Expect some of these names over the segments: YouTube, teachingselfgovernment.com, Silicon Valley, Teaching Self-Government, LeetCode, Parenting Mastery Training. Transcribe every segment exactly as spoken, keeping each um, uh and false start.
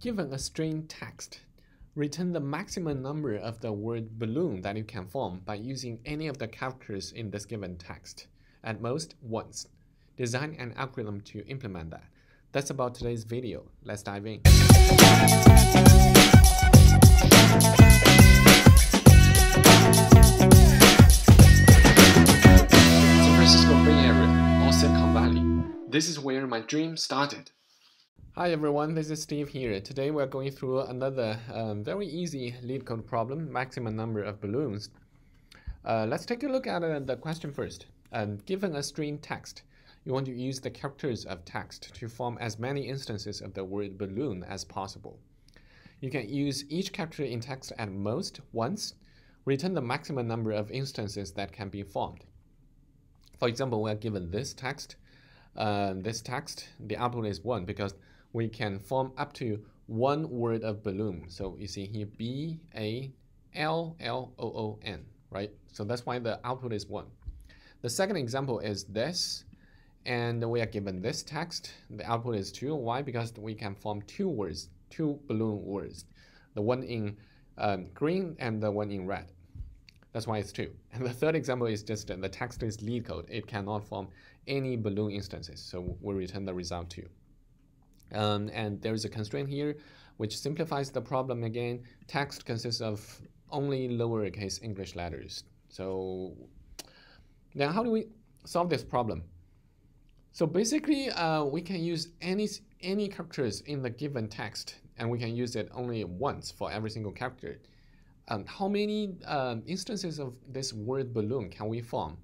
Given a string text, return the maximum number of the word balloon that you can form by using any of the characters in this given text, at most once. Design an algorithm to implement that. That's about today's video. Let's dive in. San Francisco Bay Area, or Silicon Valley. This is where my dream started. Hi everyone, this is Steve here. Today we're going through another um, very easy LeetCode problem, maximum number of balloons. Uh, let's take a look at uh, the question first. Um, given a string text, you want to use the characters of text to form as many instances of the word balloon as possible. You can use each character in text at most once. Return the maximum number of instances that can be formed. For example, we are given this text. Uh, this text, the output is one because we can form up to one word of balloon. So you see here B A L L O O N, right? So that's why the output is one. The second example is this. And we are given this text. The output is two. Why? Because we can form two words, two balloon words. The one in um, green and the one in red. That's why it's two. And the third example is just uh, the text is LeetCode. It cannot form any balloon instances. So we return the result two. Um, and there is a constraint here, which simplifies the problem again. Text consists of only lowercase English letters. So now how do we solve this problem? So basically, uh, we can use any, any characters in the given text, and we can use it only once for every single character. Um, how many uh, instances of this word balloon can we form?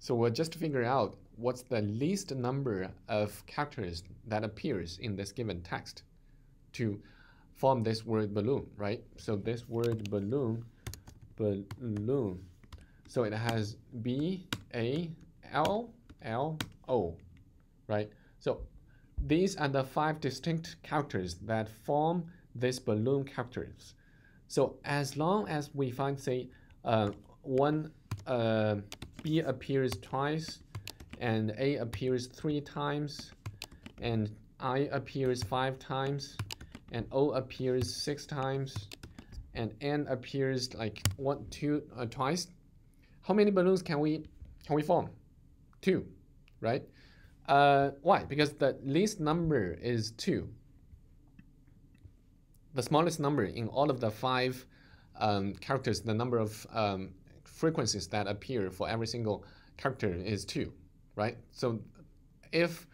So we'll just figure out what's the least number of characters that appears in this given text to form this word balloon, right? So this word balloon, balloon. So it has B, A, L, L, O, right? So these are the five distinct characters that form this balloon characters. So as long as we find, say, uh, one uh, B appears twice, and A appears three times, and I appears five times, and O appears six times, and N appears like one, two, uh, twice, how many balloons can we can we form? Two, right? Uh, why? Because the least number is two. The smallest number in all of the five um, characters, the number of um, frequencies that appear for every single character is two, right? So if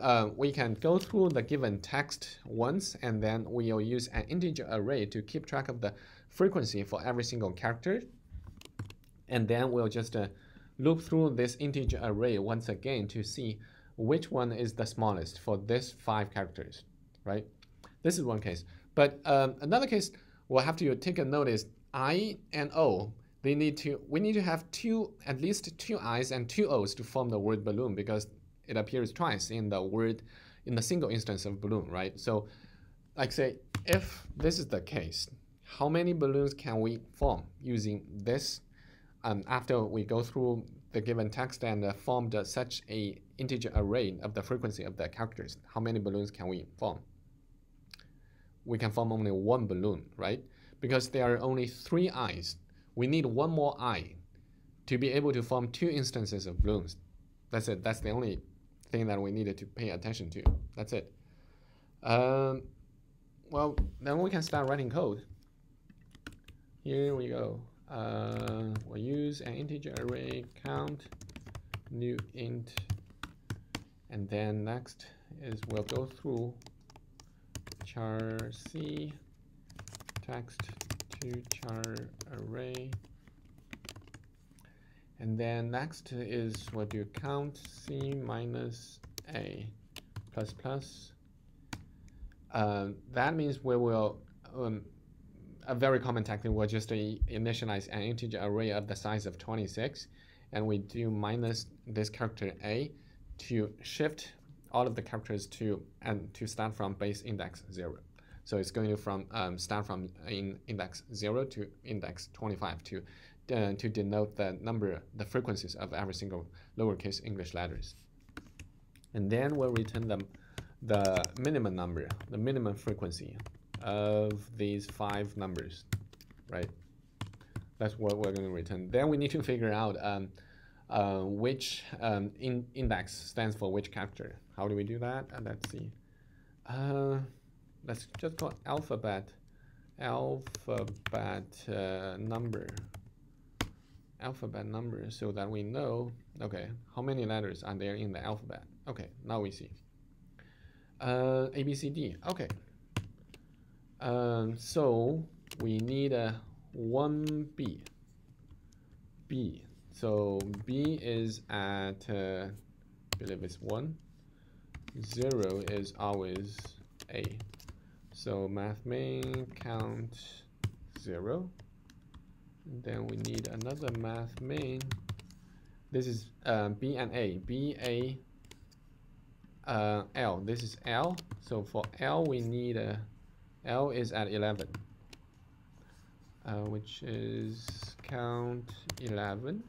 uh, we can go through the given text once, and then we'll use an integer array to keep track of the frequency for every single character, and then we'll just uh, loop through this integer array once again to see which one is the smallest for this five characters, right? This is one case. But um, another case we'll have to take a notice, I and O, they need to, we need to have two, at least two I's and two O's to form the word balloon because it appears twice in the word, in the single instance of balloon, right? So like say, if this is the case, how many balloons can we form using this? Um, after we go through the given text and uh, formed uh, such a integer array of the frequency of the characters, how many balloons can we form? We can form only one balloon, right? Because there are only three i's. We need one more I to be able to form two instances of balloons. That's it. That's the only thing that we needed to pay attention to. That's it. Um, well, then we can start writing code. Here we go. Uh, we'll use an integer array count, new int, and then next is we'll go through char c text to char array, and then next is we'll do count c minus a plus plus. Uh, that means we will um, a very common technique, we'll just uh, initialize an integer array of the size of twenty-six, and we do minus this character a to shift all of the characters to and to start from base index zero. So it's going to from um, start from in index zero to index twenty-five to uh, to denote the number, the frequencies of every single lowercase English letters. And then we'll return them the minimum number, the minimum frequency of these five numbers, right? That's what we're going to return. Then we need to figure out um, uh, which um, in index stands for which character. How do we do that? Uh, let's see. Uh, let's just call alphabet, alphabet uh, number, alphabet number, so that we know, okay, how many letters are there in the alphabet? Okay, now we see. Uh, A, B, C, D, okay. Um, so we need a one B, B. So B is at, uh, I believe it's one, zero is always A. So math main count zero. And then we need another math main. This is uh, B and A, B, A, uh, L. This is L. So for L, we need a, L is at eleven. Uh, which is count eleven,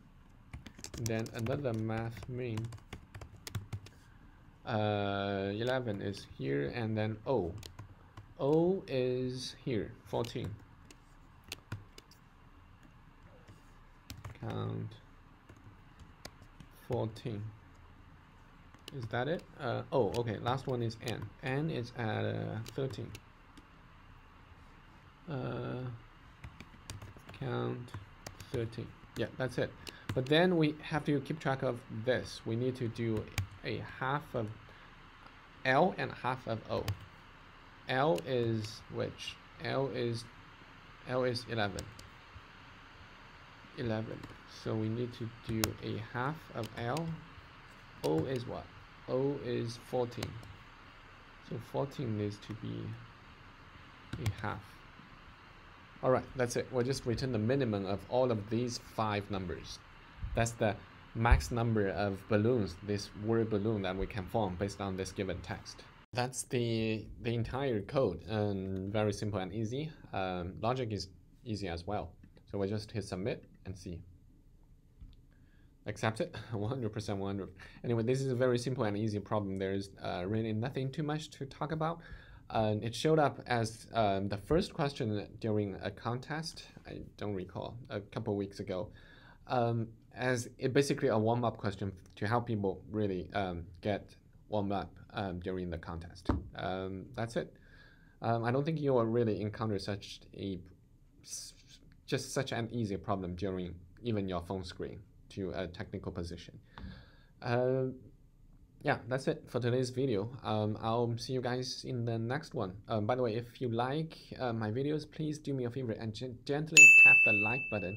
then another math main. Uh, eleven is here, and then O. O is here, fourteen. Count fourteen. Is that it? Uh, oh, okay, last one is N. N is at uh, thirteen. Uh, Count thirteen. Yeah, that's it. But then we have to keep track of this. We need to do a half of L and half of O. L is which? L is L is eleven. eleven. So we need to do a half of L. O is what? O is fourteen. So fourteen needs to be a half. All right, that's it. We'll just return the minimum of all of these five numbers. That's the max number of balloons, this word balloon that we can form based on this given text. That's the, the entire code, and very simple and easy. Um, logic is easy as well. So we'll just hit submit and see. Accept it, one hundred percent, one hundred. Anyway, this is a very simple and easy problem. There's uh, really nothing too much to talk about. Uh, it showed up as um, the first question during a contest, I don't recall, a couple weeks ago, um, as it basically a warm-up question to help people really um, get warmed up um, during the contest. Um, that's it. Um, I don't think you will really encounter such a, just such an easy problem during even your phone screen to a technical position. Uh, Yeah, that's it for today's video. Um, I'll see you guys in the next one. Um, by the way, if you like uh, my videos, please do me a favor and gently tap the like button.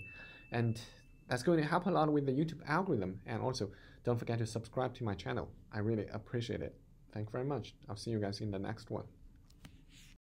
And that's going to help a lot with the YouTube algorithm. And also, don't forget to subscribe to my channel. I really appreciate it. Thank you very much. I'll see you guys in the next one.